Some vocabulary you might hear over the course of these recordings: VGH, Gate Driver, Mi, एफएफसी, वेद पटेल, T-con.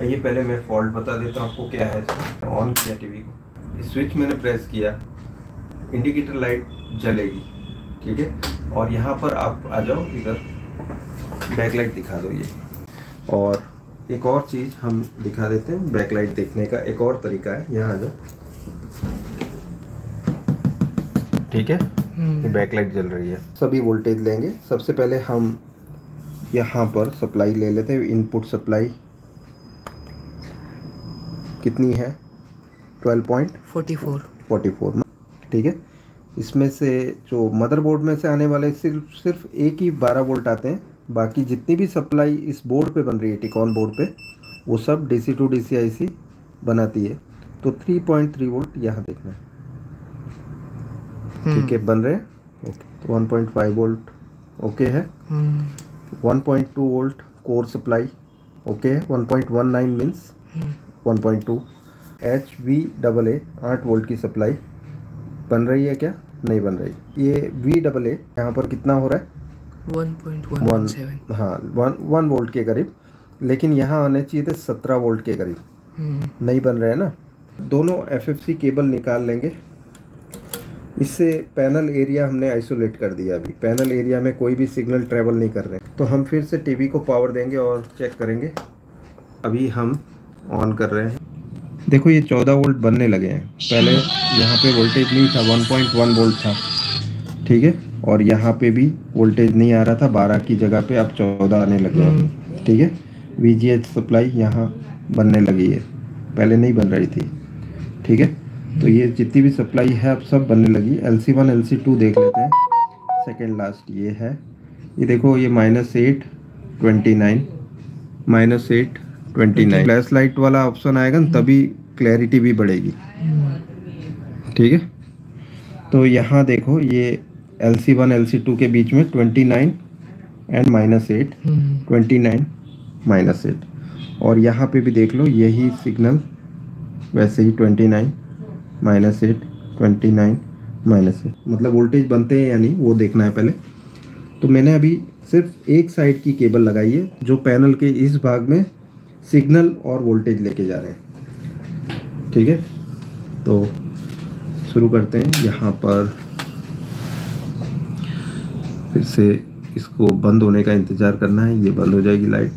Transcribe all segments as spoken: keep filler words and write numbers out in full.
आइए पहले मैं फॉल्ट बता देता हूँ आपको क्या है। ऑन किया टीवी को, स्विच मैंने प्रेस किया, इंडिकेटर लाइट जलेगी, ठीक है। और यहाँ पर आप आ जाओ, इधर बैकलाइट दिखा दो ये। और एक और चीज़ हम दिखा देते हैं, बैकलाइट देखने का एक और तरीका है, यहाँ आ जाओ, ठीक है। बैकलाइट जल रही है, सभी वोल्टेज लेंगे। सबसे पहले हम यहाँ पर सप्लाई ले लेते हैं, इनपुट सप्लाई कितनी है, ट्वेल्व पॉइंट फोर्टी फोर, ठीक है। इसमें से जो मदरबोर्ड में से आने वाले सिर्फ सिर्फ एक ही बारह वोल्ट आते हैं, बाकी जितनी भी सप्लाई इस बोर्ड पे बन रही है, टिकॉन बोर्ड पे, वो सब डीसी टू डीसी आईसी बनाती है। तो थ्री पॉइंट थ्री वोल्ट यहाँ देखना है, ठीक है, बन रहे हैं, ओके। तो one point five volt okay है, one point two volt core supply okay है, one point one nine means one point two. H V double A आठ वोल्ट की सप्लाई बन रही है क्या, नहीं बन रही। ये वी डबल ए यहाँ पर कितना हो रहा है, वन पॉइंट वन सेवन, हाँ वन वन वोल्ट के करीब, लेकिन यहाँ आने चाहिए थे सत्रह वोल्ट के करीब, नहीं बन रहे हैं ना। दोनों एफएफसी केबल निकाल लेंगे, इससे पैनल एरिया हमने आइसोलेट कर दिया। अभी पैनल एरिया में कोई भी सिग्नल ट्रेवल नहीं कर रहे हैं। तो हम फिर से टीवी को पावर देंगे और चेक करेंगे। अभी हम ऑन कर रहे हैं, देखो ये चौदह वोल्ट बनने लगे हैं। पहले यहाँ पे वोल्टेज नहीं था, वन पॉइंट वन वोल्ट था, ठीक है। और यहाँ पे भी वोल्टेज नहीं आ रहा था, बारह की जगह पे अब चौदह आने लगे हैं, ठीक है। वीजीएच सप्लाई यहाँ बनने लगी है, पहले नहीं बन रही थी, ठीक है। तो ये जितनी भी सप्लाई है अब सब बनने लगी। L C one L C two देख लेते हैं, सेकेंड लास्ट ये है। ये देखो ये minus eight twenty nine minus eight twenty nine, flash light वाला ऑप्शन आएगा ना, तभी क्लैरिटी भी बढ़ेगी, ठीक है। तो यहाँ देखो ये L C one L C two के बीच में twenty nine and minus eight twenty nine minus eight, और यहाँ पे भी देख लो यही सिग्नल वैसे ही twenty nine minus eight twenty nine minus eight, मतलब वोल्टेज बनते हैं यानी वो देखना है पहले। तो मैंने अभी सिर्फ एक साइड की केबल लगाई है, जो पैनल के इस भाग में सिग्नल और वोल्टेज लेके जा रहे हैं, ठीक है। तो शुरू करते हैं, यहाँ पर फिर से इसको बंद होने का इंतज़ार करना है। ये बंद हो जाएगी लाइट,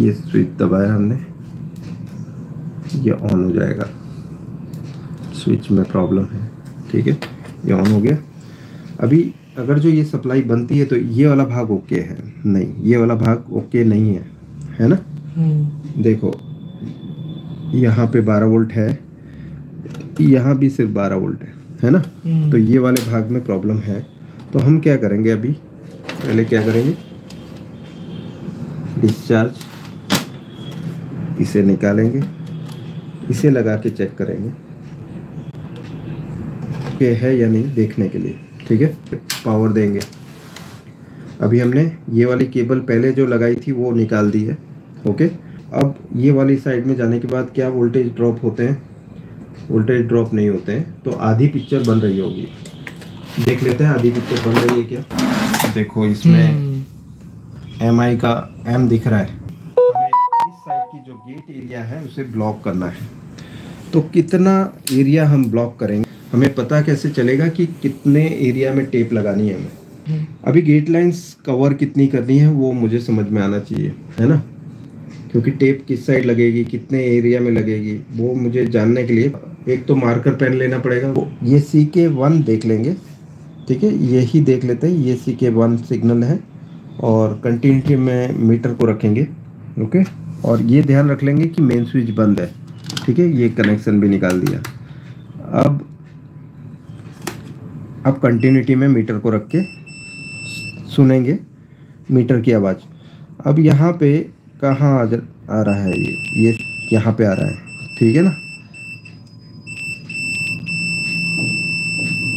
ये स्विच दबाया हमने, ये ऑन हो जाएगा। स्विच में प्रॉब्लम है, ठीक है, ये ऑन हो गया। अभी अगर जो ये सप्लाई बनती है तो ये वाला भाग ओके है, नहीं ये वाला भाग ओके नहीं है, है ना। देखो यहाँ पे बारह वोल्ट है, यहाँ भी सिर्फ बारह वोल्ट है, है ना। तो ये वाले भाग में प्रॉब्लम है। तो हम क्या करेंगे, अभी पहले क्या करेंगे, डिस्चार्ज इसे निकालेंगे, इसे लगा के चेक करेंगे कि है या नहीं देखने के लिए, ठीक है। पावर देंगे। अभी हमने ये वाली केबल पहले जो लगाई थी वो निकाल दी है, ओके। अब ये वाली साइड में जाने के बाद क्या वोल्टेज ड्रॉप होते हैं, वोल्टेज ड्रॉप नहीं होते हैं। तो आधी पिक्चर बन रही होगी, देख लेते हैं आधी पिक्चर बन रही है क्या। देखो इसमें एम आई का एम दिख रहा है, हमें इस साइड की जो गेट एरिया है उसे ब्लॉक करना है। तो कितना एरिया हम ब्लॉक करेंगे, हमें पता कैसे चलेगा कि कितने एरिया में टेप लगानी है हमें। अभी गेट लाइन्स कवर कितनी करनी है वो मुझे समझ में आना चाहिए, है ना, क्योंकि टेप किस साइड लगेगी, कितने एरिया में लगेगी, वो मुझे जानने के लिए एक तो मार्कर पेन लेना पड़ेगा। वो ये सी के वन देख लेंगे, ठीक है, यही देख लेते हैं। ये सी के वन सिग्नल है और कंटिन्यूटी में मीटर को रखेंगे, ओके। और ये ध्यान रख लेंगे कि मेन स्विच बंद है, ठीक है। ये कनेक्शन भी निकाल दिया। अब अब कंटिन्यूटी में मीटर को रख के सुनेंगे मीटर की आवाज़। अब यहाँ पे कहाँ आ रहा है, ये ये यहाँ पे आ रहा है, ठीक है ना,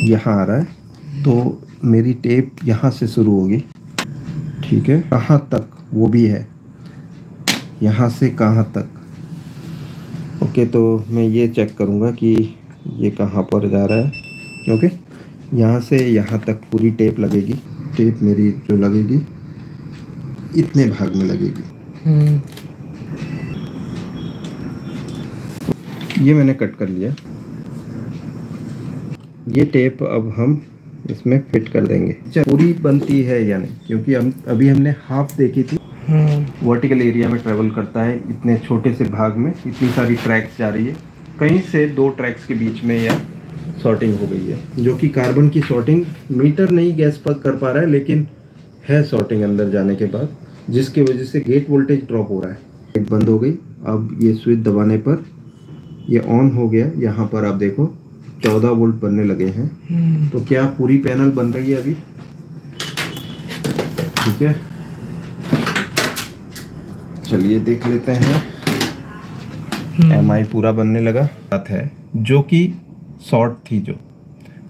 यहाँ आ रहा है। तो मेरी टेप यहाँ से शुरू होगी, ठीक है, कहाँ तक वो भी है, यहाँ से कहाँ तक, ओके। तो मैं ये चेक करूँगा कि ये कहाँ पर जा रहा है, ओके। यहाँ से यहाँ तक पूरी टेप लगेगी, टेप मेरी जो लगेगी इतने भाग में लगेगी। ये मैंने कट कर लिया। ये टेप अब हम इसमें फिट कर देंगे। पूरी बनती है या नहीं, क्योंकि हम अभी हमने हाफ देखी थी। वर्टिकल एरिया में ट्रेवल करता है, इतने छोटे से भाग में इतनी सारी ट्रैक्स जा रही है, कहीं से दो ट्रैक्स के बीच में यह सॉर्टिंग हो गई है, जो कि कार्बन की सॉर्टिंग मीटर नहीं गैस पर कर पा रहा है, लेकिन है सॉर्टिंग अंदर जाने के बाद, जिसकी वजह से गेट वोल्टेज ड्रॉप हो रहा है। गेट बंद हो गई। अब ये स्विच दबाने पर ये ऑन हो गया। यहाँ पर आप देखो चौदह वोल्ट बनने लगे हैं। तो क्या पूरी पैनल बन रही है अभी? ठीक है, चलिए देख लेते हैं। एम आई पूरा बनने लगा है, जो कि शॉर्ट थी, जो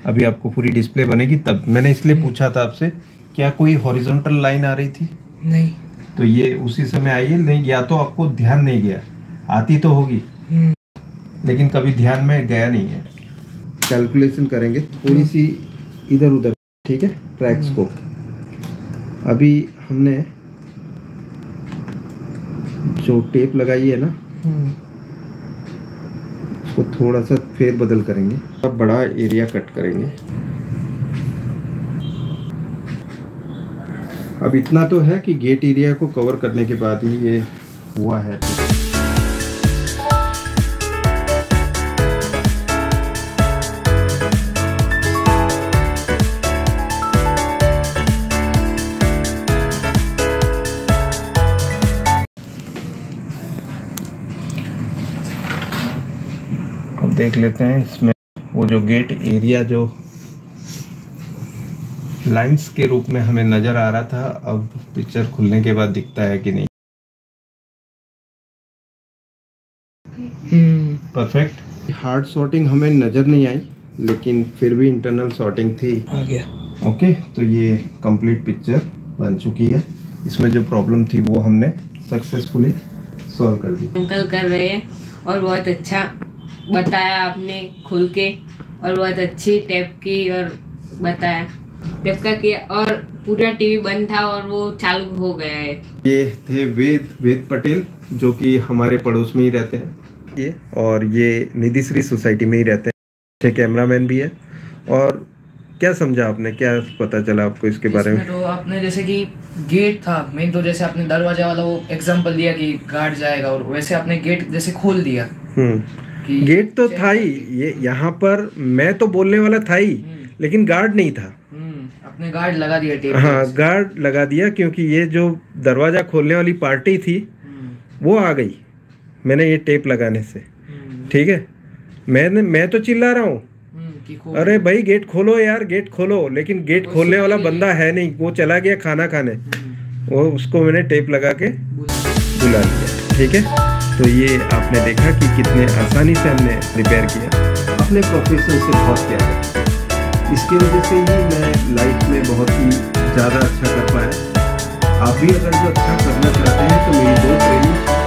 अभी आपको पूरी डिस्प्ले बनेगी। तब मैंने इसलिए पूछा था आपसे, क्या कोई हॉरिजॉन्टल लाइन आ रही थी? नहीं, तो ये उसी समय आई है। नहीं, या तो आपको ध्यान नहीं गया, आती तो होगी लेकिन कभी ध्यान में गया नहीं है। कैलकुलेशन करेंगे थोड़ी सी इधर उधर, ठीक है, ट्रैक्स को। अभी हमने जो टेप लगाई है ना, उसको थोड़ा सा फेर बदल करेंगे, अब बड़ा एरिया कट करेंगे। अब इतना तो है कि गेट एरिया को कवर करने के बाद ही ये हुआ है। देख लेते हैं इसमें वो जो गेट एरिया जो लाइंस के रूप में हमें नजर आ रहा था, अब पिक्चर खुलने के बाद दिखता है कि नहीं। परफेक्ट। हार्ड सॉर्टिंग हमें नजर नहीं आई, लेकिन फिर भी इंटरनल सॉर्टिंग थी। आ गया। ओके, तो ये कंप्लीट पिक्चर बन चुकी है। इसमें जो प्रॉब्लम थी वो हमने सक्सेसफुली सॉल्व कर दी। अंकल कर रहे हैं और बहुत अच्छा बताया आपने खुल के, और बहुत अच्छी टेप की और बताया टेप का किया, और पूरा टीवी बंद था और वो चालू हो गया है। ये थे वेद वेद पटेल, जो कि हमारे पड़ोस में ही रहते हैं ये, और ये निधि श्री सोसाइटी में ही रहते हैं। अच्छे कैमरामैन भी है। और क्या समझा आपने, क्या पता चला आपको इसके बारे में? तो आपने जैसे कि गेट था मेन, तो जैसे आपने दरवाजा वाला वो एग्जाम्पल दिया कि गार्ड जाएगा, और वैसे आपने गेट जैसे खोल दिया। गेट तो था ही, ये यहाँ पर मैं तो बोलने वाला था ही, लेकिन गार्ड नहीं था। अपने गार्ड लगा दिया। हाँ, गार्ड लगा दिया, क्योंकि ये जो दरवाजा खोलने वाली पार्टी थी वो आ गई मैंने ये टेप लगाने से। ठीक है, मैंने मैं तो चिल्ला रहा हूँ, अरे भाई गेट खोलो यार, गेट खोलो, लेकिन गेट खोलने वाला बंदा है नहीं, वो चला गया खाना खाने, वो उसको मैंने टेप लगा के बुला लिया। ठीक है, तो ये आपने देखा कि कितने आसानी से हमने रिपेयर किया। अपने प्रोफेशन से बहुत प्यार है, इसकी वजह से ही मैं लाइफ में बहुत ही ज़्यादा अच्छा कर पाया। आप भी अगर जो अच्छा करना चाहते हैं तो मेरी दो ट्रेनिंग